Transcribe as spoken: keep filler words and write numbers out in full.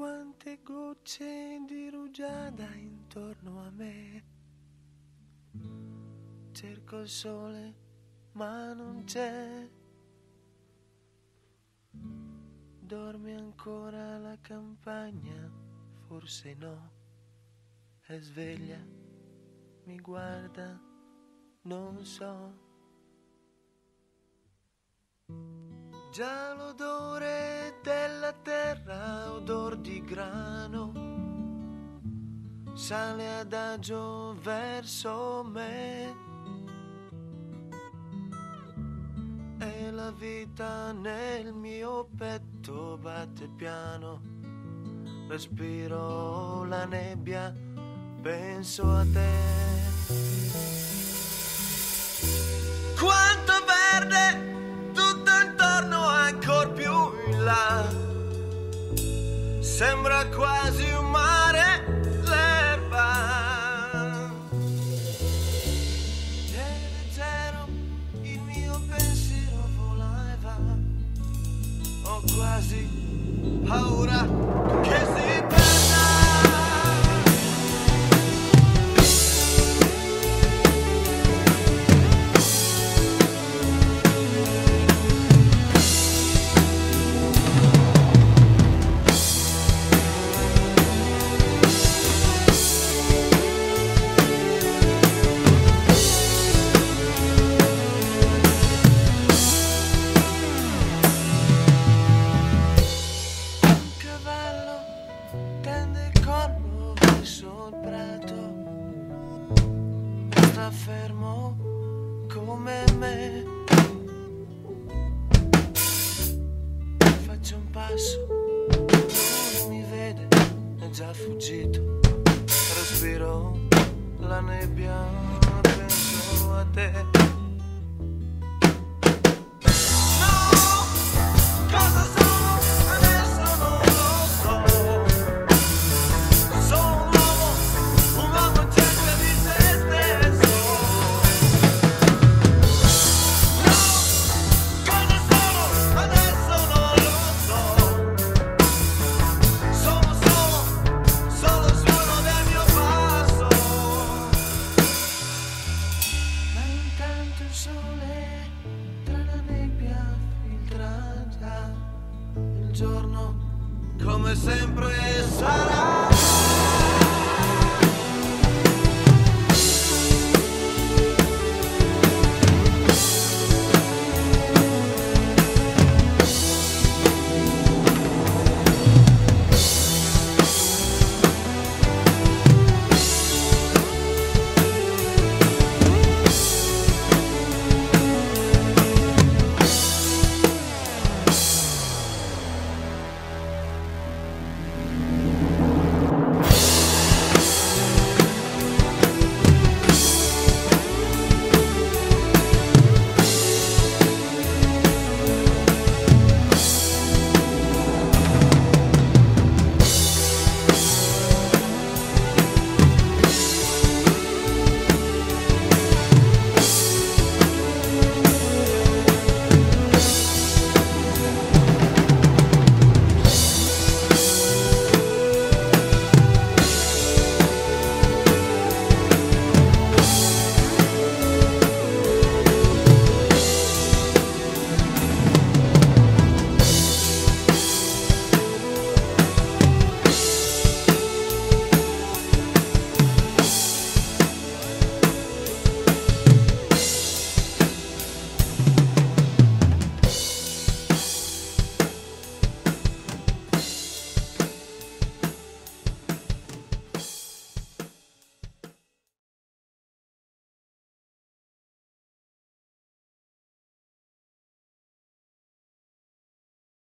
quante gocce di rugiada intorno a me. Cerco il sole, ma non c'è. Dorme ancora la campagna? Forse no. È sveglia, mi guarda, non so. Già l'odore della terra, odor di grano, sale adagio verso me. E la vita nel mio petto batte piano. Respiro la nebbia, penso a te. Quanto verde! Sembra quasi un mare l'erba. È leggero, il mio pensiero vola e va. Ho quasi paura che si perda. Fermo come me, faccio un passo, non mi vede, è già fuggito. Respiro la nebbia, penso a te. Giorno come sempre sarà.